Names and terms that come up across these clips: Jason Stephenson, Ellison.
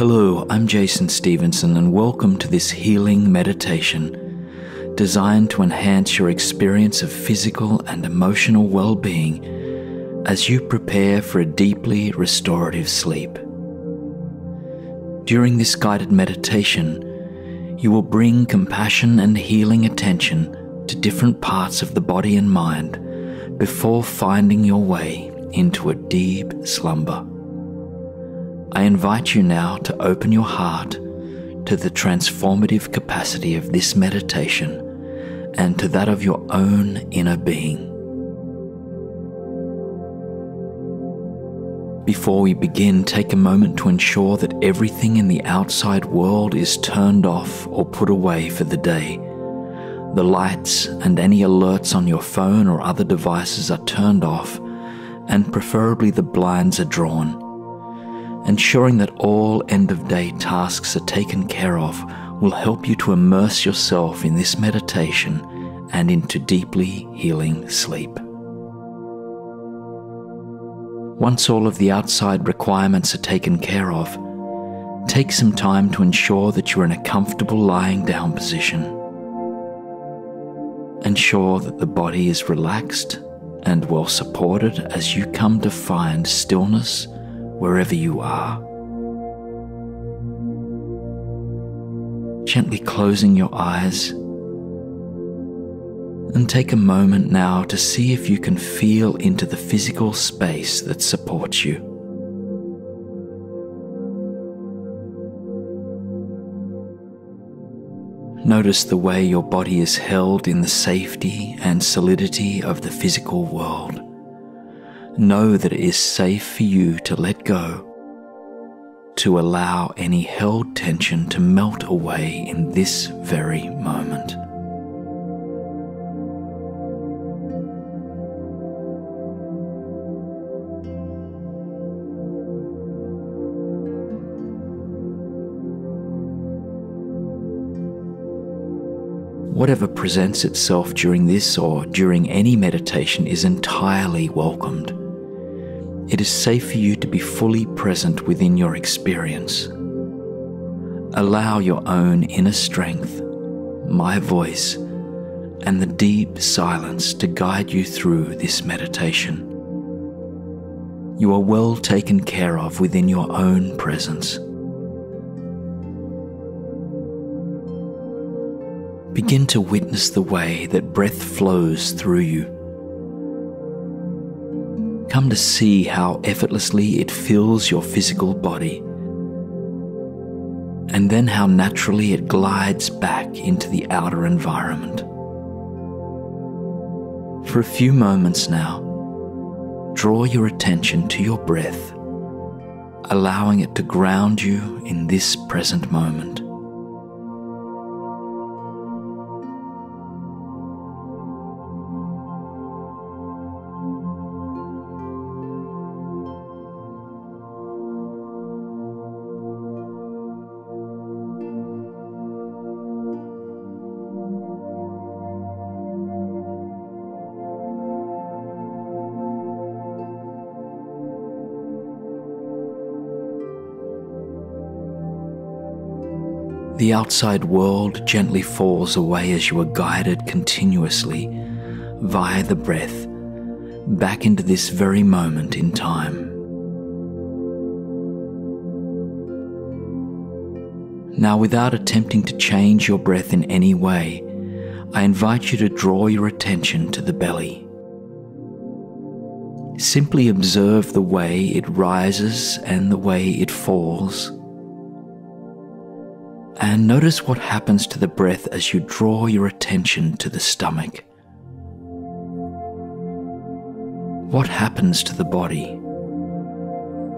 Hello, I'm Jason Stephenson and welcome to this healing meditation designed to enhance your experience of physical and emotional well-being as you prepare for a deeply restorative sleep. During this guided meditation, you will bring compassion and healing attention to different parts of the body and mind before finding your way into a deep slumber. I invite you now to open your heart to the transformative capacity of this meditation and to that of your own inner being. Before we begin, take a moment to ensure that everything in the outside world is turned off or put away for the day. The lights and any alerts on your phone or other devices are turned off, and preferably the blinds are drawn. Ensuring that all end-of-day tasks are taken care of will help you to immerse yourself in this meditation and into deeply healing sleep. Once all of the outside requirements are taken care of, take some time to ensure that you're in a comfortable lying down position. Ensure that the body is relaxed and well supported as you come to find stillness wherever you are. Gently closing your eyes, and take a moment now to see if you can feel into the physical space that supports you. Notice the way your body is held in the safety and solidity of the physical world. Know that it is safe for you to let go, to allow any held tension to melt away in this very moment. Whatever presents itself during this or during any meditation is entirely welcomed. It is safe for you to be fully present within your experience. Allow your own inner strength, my voice, and the deep silence to guide you through this meditation. You are well taken care of within your own presence. Begin to witness the way that breath flows through you. Come to see how effortlessly it fills your physical body, and then how naturally it glides back into the outer environment. For a few moments now, draw your attention to your breath, allowing it to ground you in this present moment. The outside world gently falls away as you are guided continuously via the breath back into this very moment in time. Now, without attempting to change your breath in any way, I invite you to draw your attention to the belly. Simply observe the way it rises and the way it falls. And notice what happens to the breath as you draw your attention to the stomach. What happens to the body?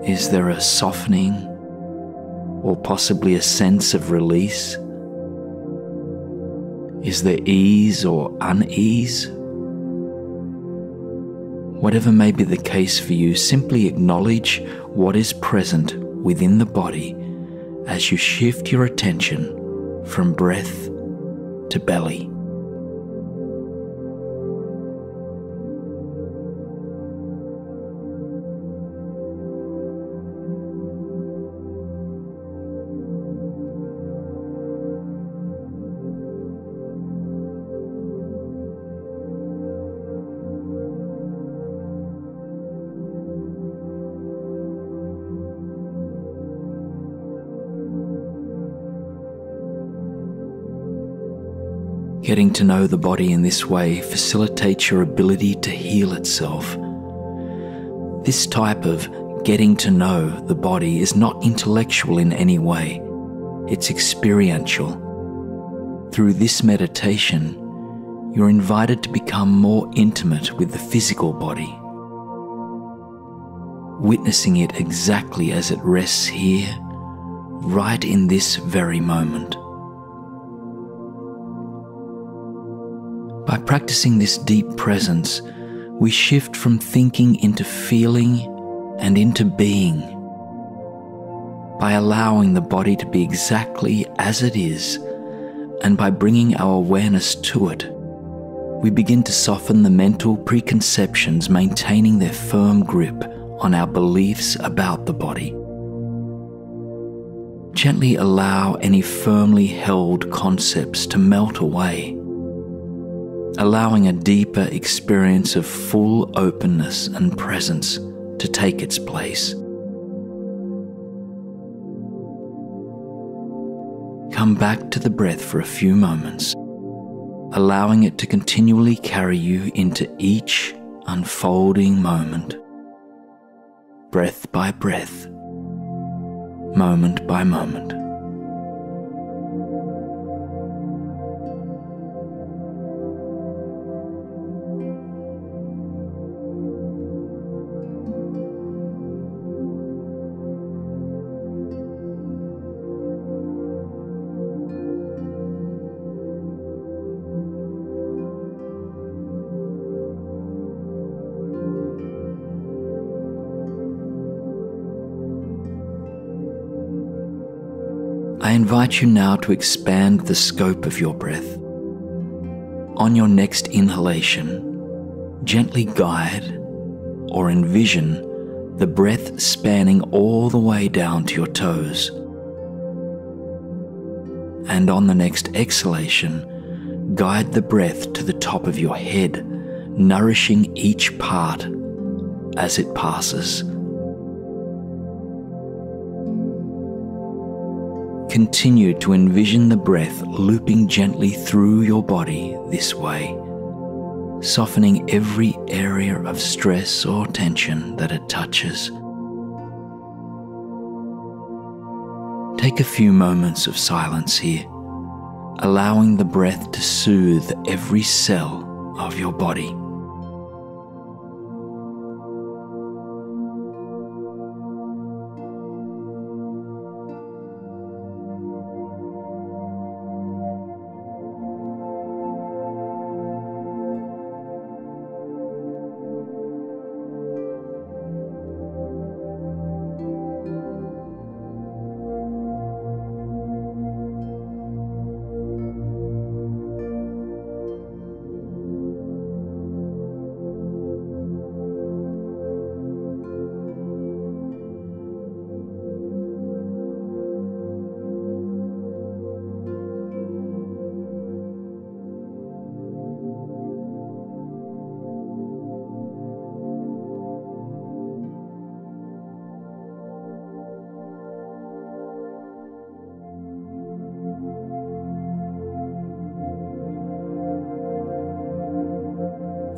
Is there a softening or possibly a sense of release? Is there ease or unease? Whatever may be the case for you, simply acknowledge what is present within the body as you shift your attention from breath to belly. Getting to know the body in this way facilitates your ability to heal itself. This type of getting to know the body is not intellectual in any way. It's experiential. Through this meditation, you're invited to become more intimate with the physical body, witnessing it exactly as it rests here, right in this very moment. By practicing this deep presence, we shift from thinking into feeling and into being. By allowing the body to be exactly as it is, and by bringing our awareness to it, we begin to soften the mental preconceptions, maintaining their firm grip on our beliefs about the body. Gently allow any firmly held concepts to melt away, allowing a deeper experience of full openness and presence to take its place. Come back to the breath for a few moments, allowing it to continually carry you into each unfolding moment, breath by breath, moment by moment. I invite you now to expand the scope of your breath. On your next inhalation, gently guide or envision the breath spanning all the way down to your toes. And on the next exhalation, guide the breath to the top of your head, nourishing each part as it passes. Continue to envision the breath looping gently through your body this way, softening every area of stress or tension that it touches. Take a few moments of silence here, allowing the breath to soothe every cell of your body.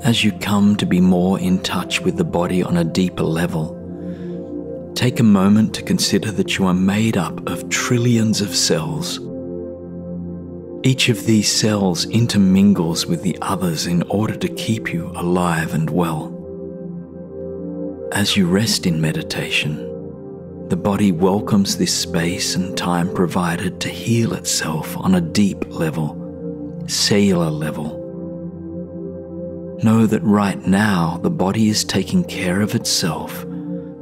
As you come to be more in touch with the body on a deeper level, take a moment to consider that you are made up of trillions of cells. Each of these cells intermingles with the others in order to keep you alive and well. As you rest in meditation, the body welcomes this space and time provided to heal itself on a deep level, cellular level. Know that right now the body is taking care of itself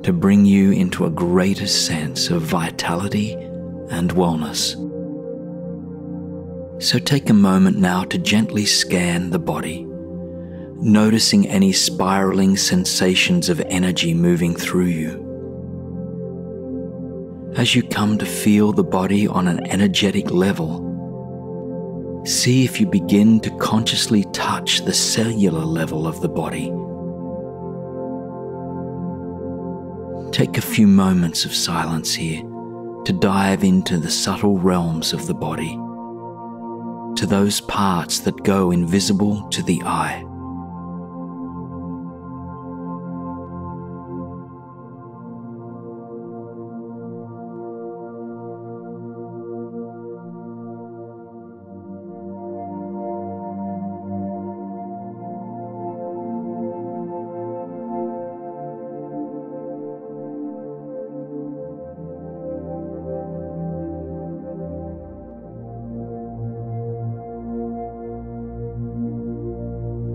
to bring you into a greater sense of vitality and wellness. So take a moment now to gently scan the body, noticing any spiraling sensations of energy moving through you. As you come to feel the body on an energetic level, see if you begin to consciously touch the cellular level of the body. Take a few moments of silence here to dive into the subtle realms of the body, to those parts that go invisible to the eye.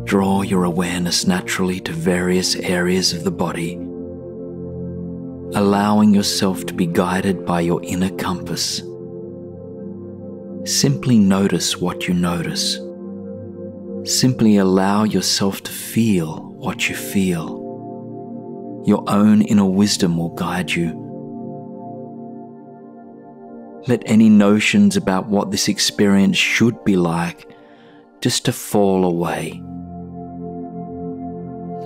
Draw your awareness naturally to various areas of the body, allowing yourself to be guided by your inner compass. Simply notice what you notice. Simply allow yourself to feel what you feel. Your own inner wisdom will guide you. Let any notions about what this experience should be like just to fall away.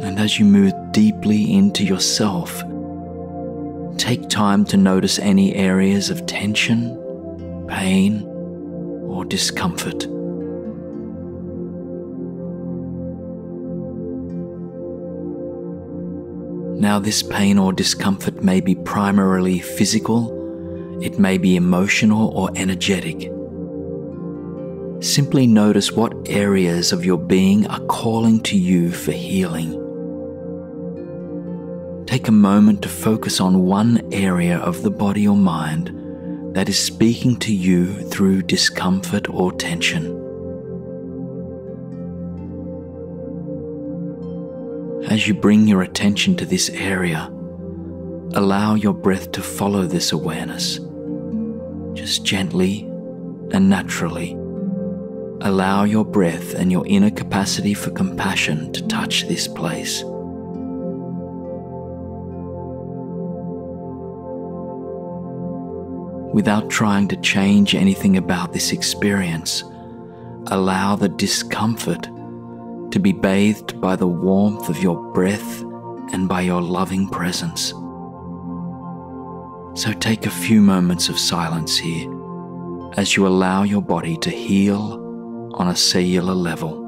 And as you move deeply into yourself, take time to notice any areas of tension, pain, or discomfort. Now, this pain or discomfort may be primarily physical, it may be emotional or energetic. Simply notice what areas of your being are calling to you for healing. Take a moment to focus on one area of the body or mind that is speaking to you through discomfort or tension. As you bring your attention to this area, allow your breath to follow this awareness, just gently and naturally. Allow your breath and your inner capacity for compassion to touch this place. Without trying to change anything about this experience, allow the discomfort to be bathed by the warmth of your breath and by your loving presence. So take a few moments of silence here as you allow your body to heal on a cellular level.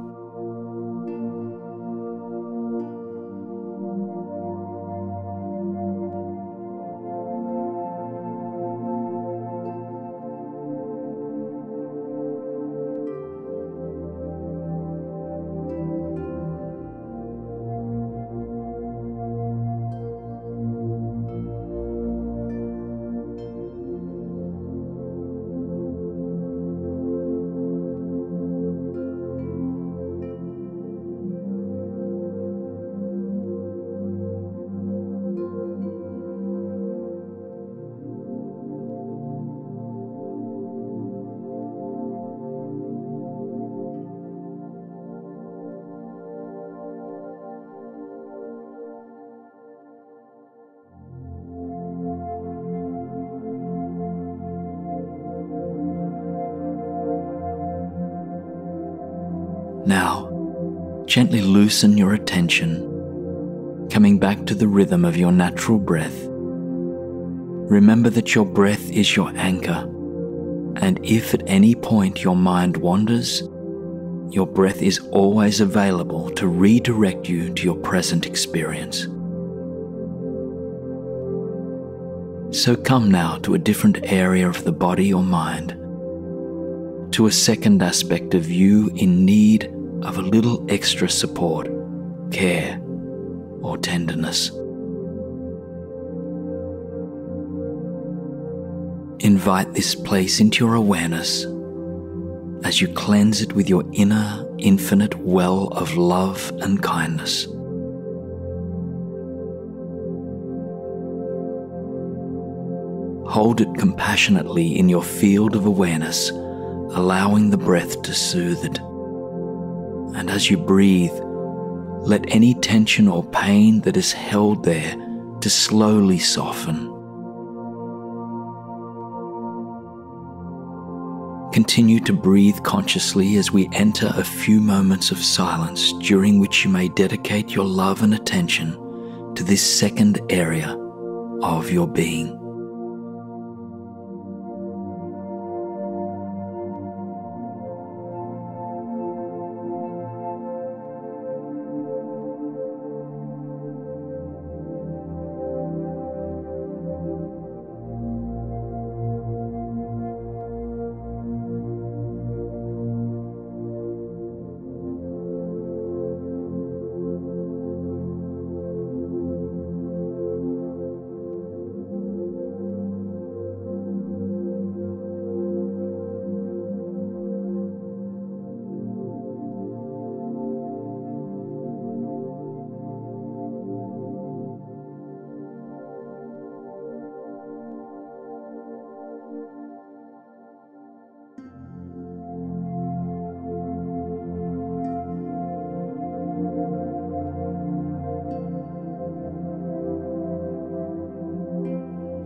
Now, gently loosen your attention, coming back to the rhythm of your natural breath. Remember that your breath is your anchor, and if at any point your mind wanders, your breath is always available to redirect you to your present experience. So come now to a different area of the body or mind, to a second aspect of you in need of a little extra support, care, or tenderness. Invite this place into your awareness as you cleanse it with your inner, infinite well of love and kindness. Hold it compassionately in your field of awareness, allowing the breath to soothe it. And as you breathe, let any tension or pain that is held there to slowly soften. Continue to breathe consciously as we enter a few moments of silence, during which you may dedicate your love and attention to this second area of your being.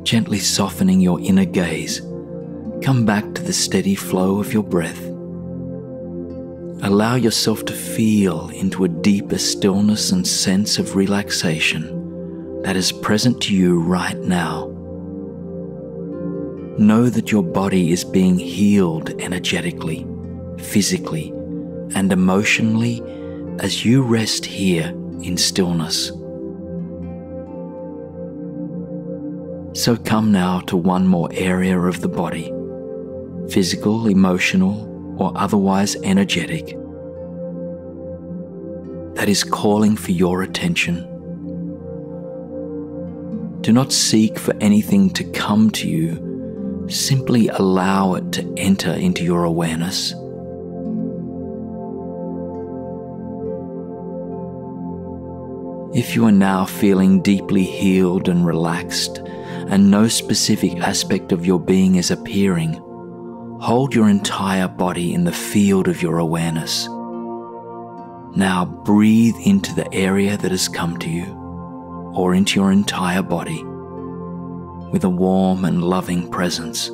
gently softening your inner gaze, come back to the steady flow of your breath. Allow yourself to feel into a deeper stillness and sense of relaxation that is present to you right now. Know that your body is being healed energetically, physically, and emotionally as you rest here in stillness. So come now to one more area of the body, physical, emotional, or otherwise energetic, that is calling for your attention. Do not seek for anything to come to you, simply allow it to enter into your awareness. If you are now feeling deeply healed and relaxed, and no specific aspect of your being is appearing, hold your entire body in the field of your awareness. Now breathe into the area that has come to you, or into your entire body, with a warm and loving presence.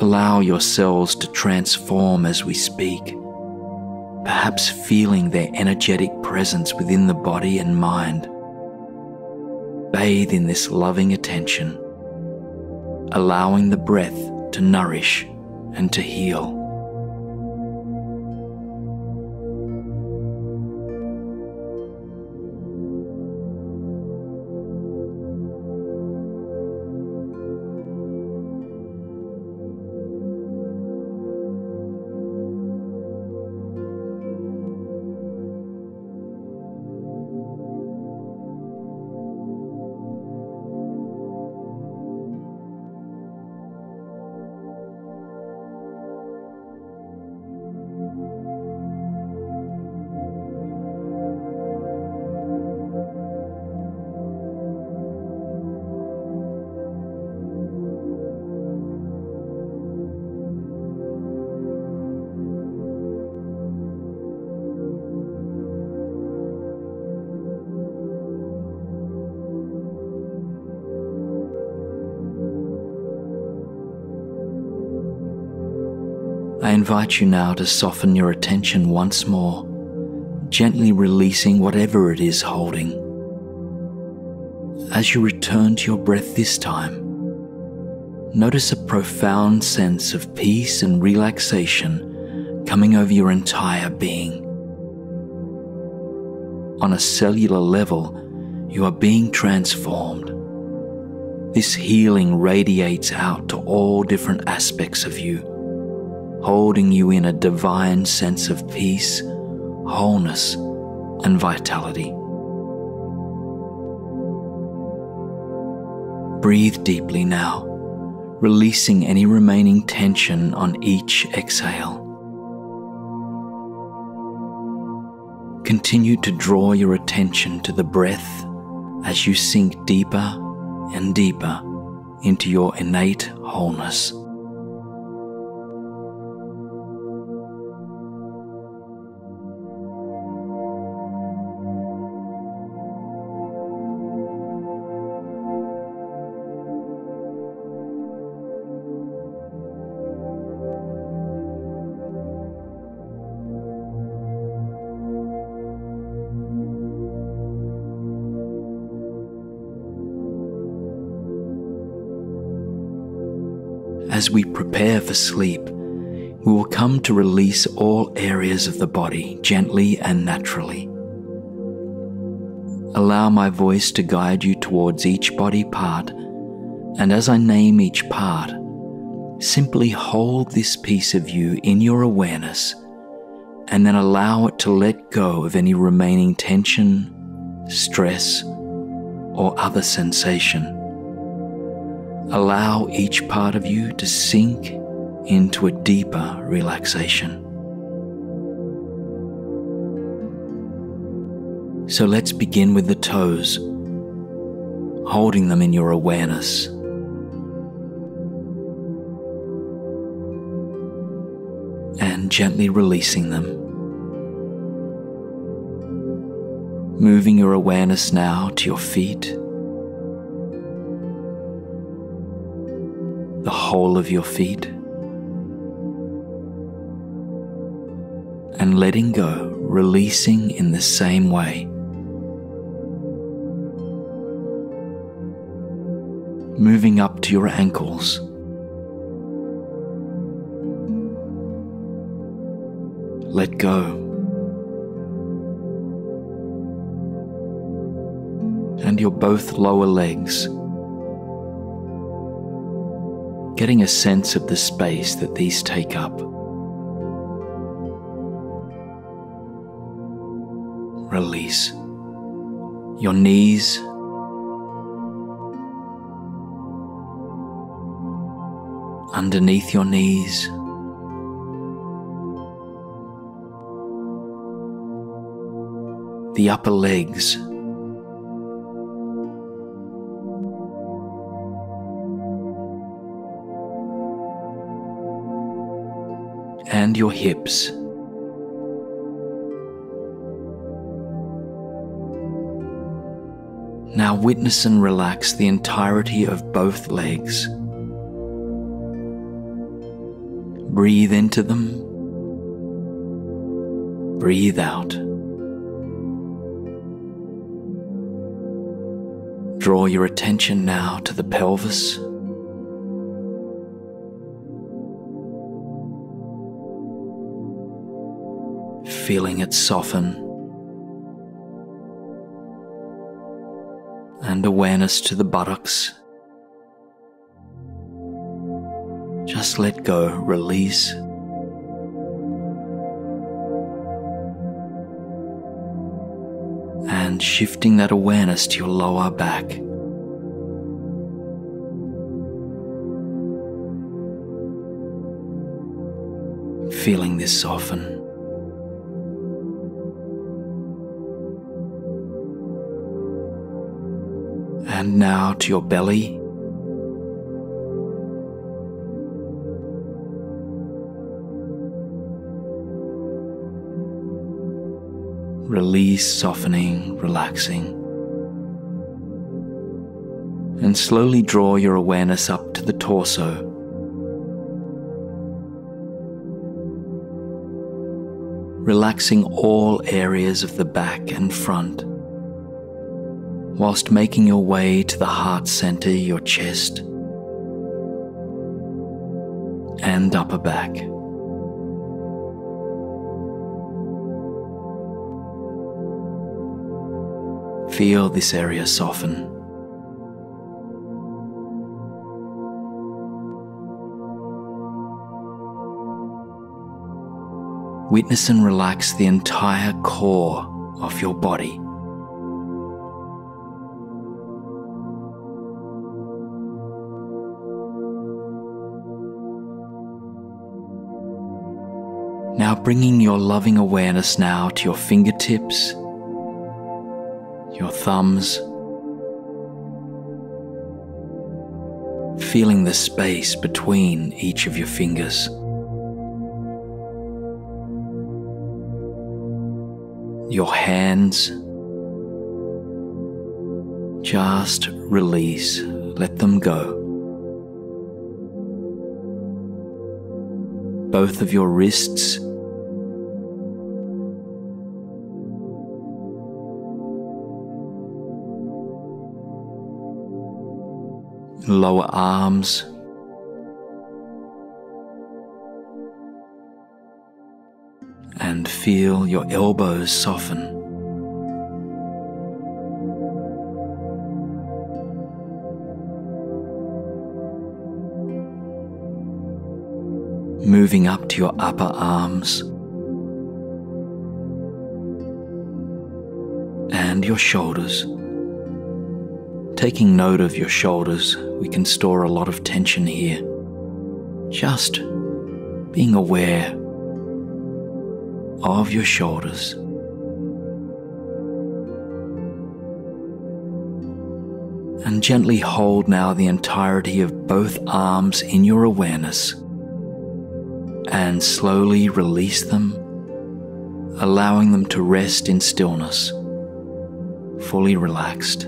Allow your cells to transform as we speak, perhaps feeling their energetic presence within the body and mind. Bathe in this loving attention, allowing the breath to nourish and to heal. I invite you now to soften your attention once more, gently releasing whatever it is holding. As you return to your breath this time, notice a profound sense of peace and relaxation coming over your entire being. On a cellular level, you are being transformed. This healing radiates out to all different aspects of you, holding you in a divine sense of peace, wholeness, and vitality. Breathe deeply now, releasing any remaining tension on each exhale. Continue to draw your attention to the breath as you sink deeper and deeper into your innate wholeness. As we prepare for sleep, we will come to release all areas of the body gently and naturally. Allow my voice to guide you towards each body part, and as I name each part, simply hold this piece of you in your awareness, and then allow it to let go of any remaining tension, stress, or other sensation. Allow each part of you to sink into a deeper relaxation. So let's begin with the toes, holding them in your awareness. And gently releasing them. Moving your awareness now to your feet, whole of your feet and letting go, releasing in the same way. Moving up to your ankles, let go. And your both lower legs, getting a sense of the space that these take up. Release your knees, underneath your knees, the upper legs, and your hips. Now witness and relax the entirety of both legs. Breathe into them. Breathe out. Draw your attention now to the pelvis. Feeling it soften, and awareness to the buttocks. Just let go, release. And shifting that awareness to your lower back. Feeling this soften. And now to your belly, release, softening, relaxing, and slowly draw your awareness up to the torso, relaxing all areas of the back and front, whilst making your way to the heart center, your chest, and upper back. Feel this area soften. Witness and relax the entire core of your body. Now bringing your loving awareness now to your fingertips, your thumbs, feeling the space between each of your fingers, your hands, just release, let them go. Both of your wrists, lower arms, and feel your elbows soften. Moving up to your upper arms and your shoulders. Taking note of your shoulders, we can store a lot of tension here. Just being aware of your shoulders. And gently hold now the entirety of both arms in your awareness. And slowly release them, allowing them to rest in stillness, fully relaxed.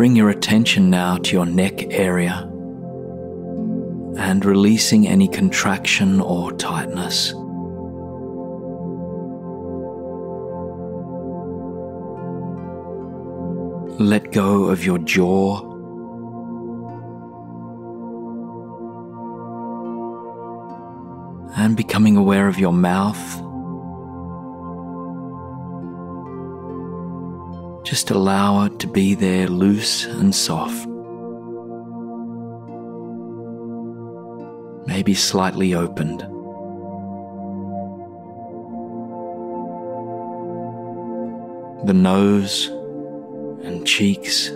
Bring your attention now to your neck area and releasing any contraction or tightness. Let go of your jaw. And becoming aware of your mouth. Just allow it to be there, loose and soft. Maybe slightly opened. The nose and cheeks.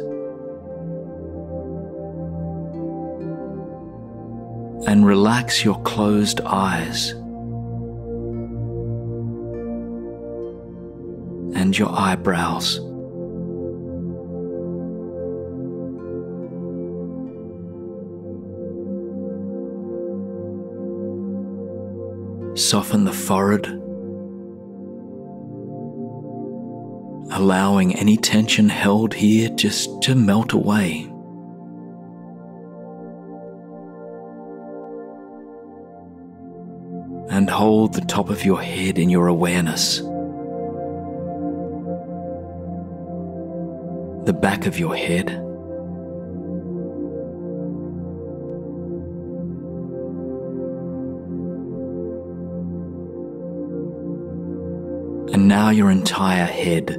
And relax your closed eyes. And your eyebrows. Soften the forehead, allowing any tension held here just to melt away. And hold the top of your head in your awareness. The back of your head. And now your entire head,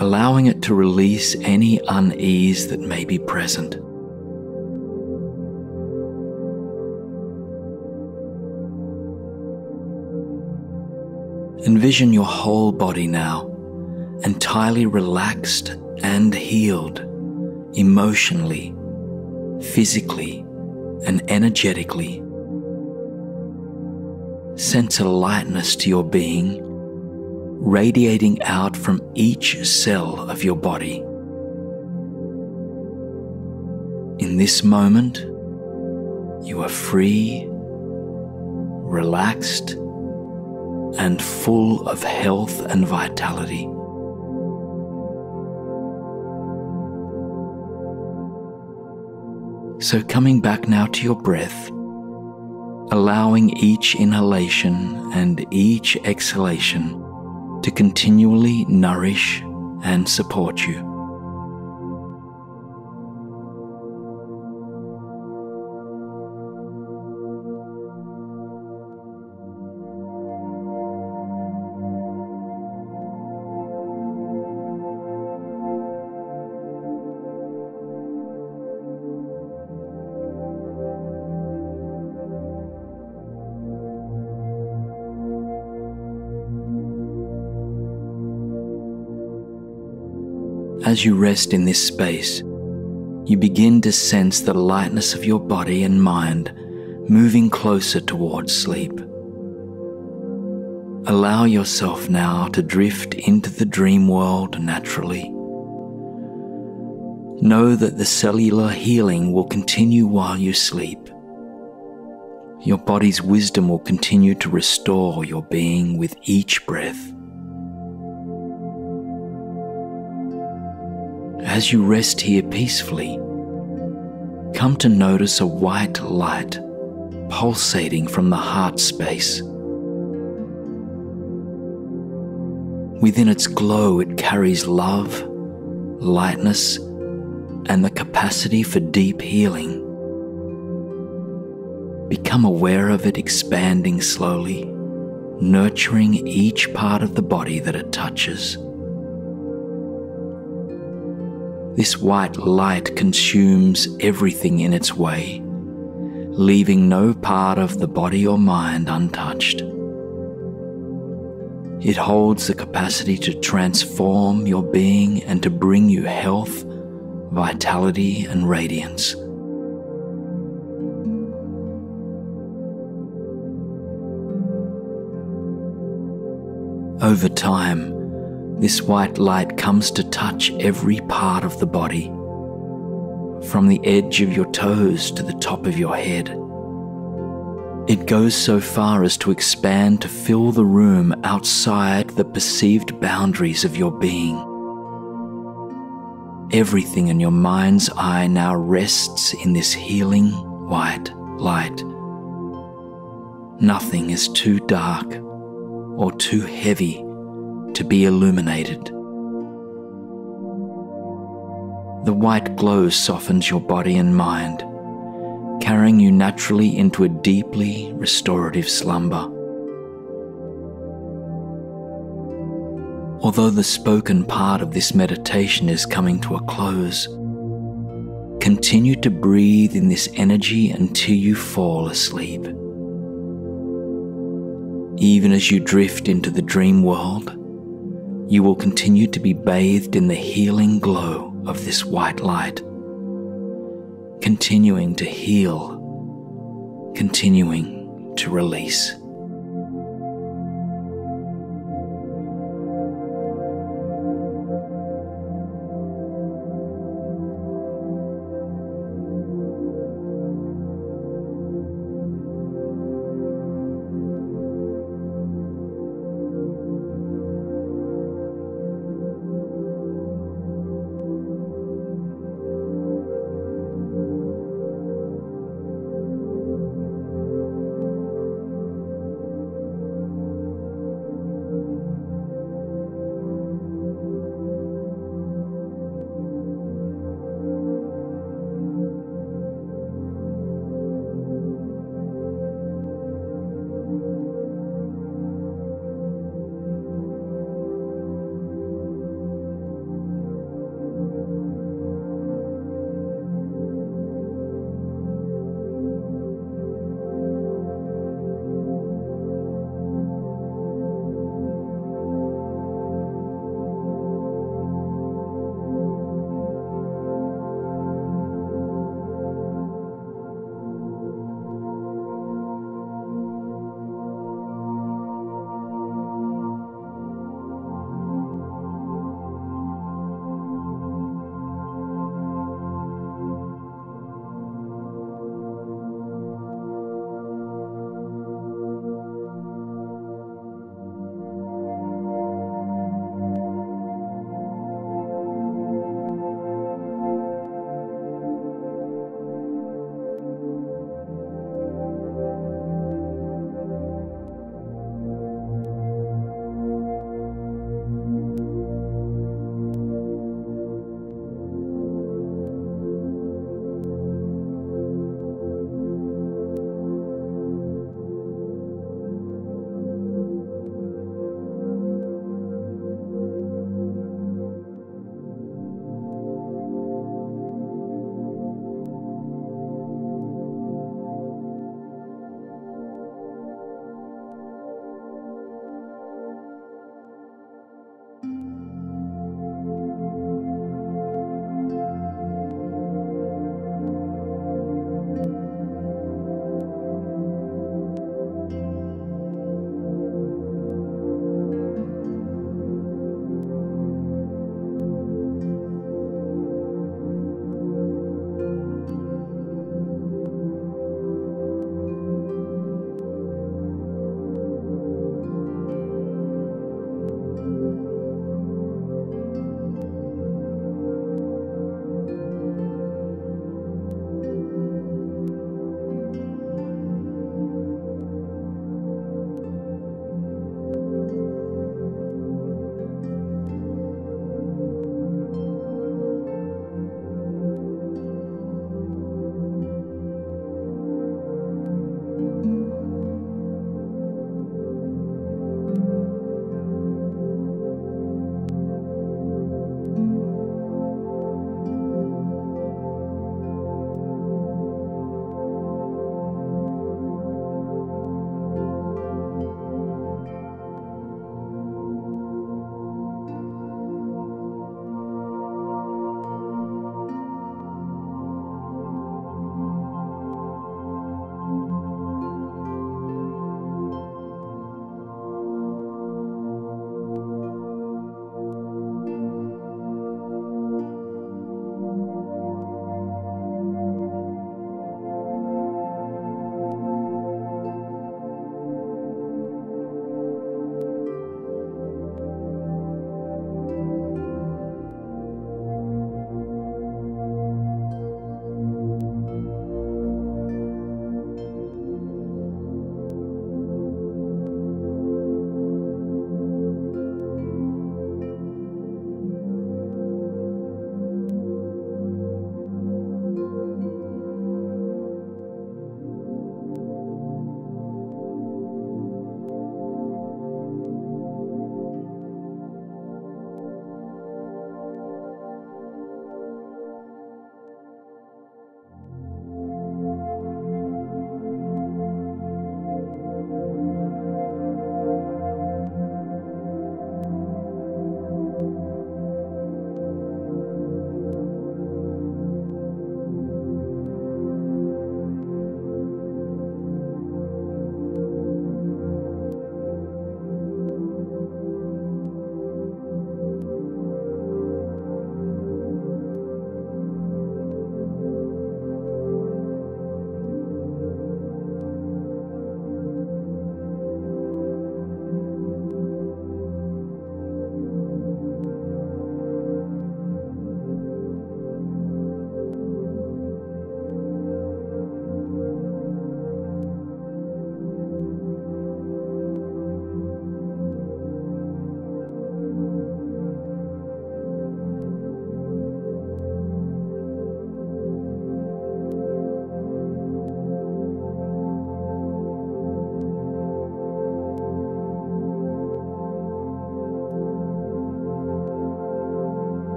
allowing it to release any unease that may be present. Envision your whole body now, entirely relaxed and healed, emotionally, physically, and energetically. Sense a lightness to your being, radiating out from each cell of your body. In this moment, you are free, relaxed, and full of health and vitality. So coming back now to your breath, allowing each inhalation and each exhalation to continually nourish and support you. As you rest in this space, you begin to sense the lightness of your body and mind moving closer towards sleep. Allow yourself now to drift into the dream world naturally. Know that the cellular healing will continue while you sleep. Your body's wisdom will continue to restore your being with each breath. As you rest here peacefully, come to notice a white light pulsating from the heart space. Within its glow, it carries love, lightness, and the capacity for deep healing. Become aware of it expanding slowly, nurturing each part of the body that it touches. This white light consumes everything in its way, leaving no part of the body or mind untouched. It holds the capacity to transform your being and to bring you health, vitality, and radiance. Over time, this white light comes to touch every part of the body, from the edge of your toes to the top of your head. It goes so far as to expand to fill the room outside the perceived boundaries of your being. Everything in your mind's eye now rests in this healing white light. Nothing is too dark or too heavy to be illuminated. The white glow softens your body and mind, carrying you naturally into a deeply restorative slumber. Although the spoken part of this meditation is coming to a close, continue to breathe in this energy until you fall asleep. Even as you drift into the dream world, you will continue to be bathed in the healing glow of this white light, continuing to heal, continuing to release.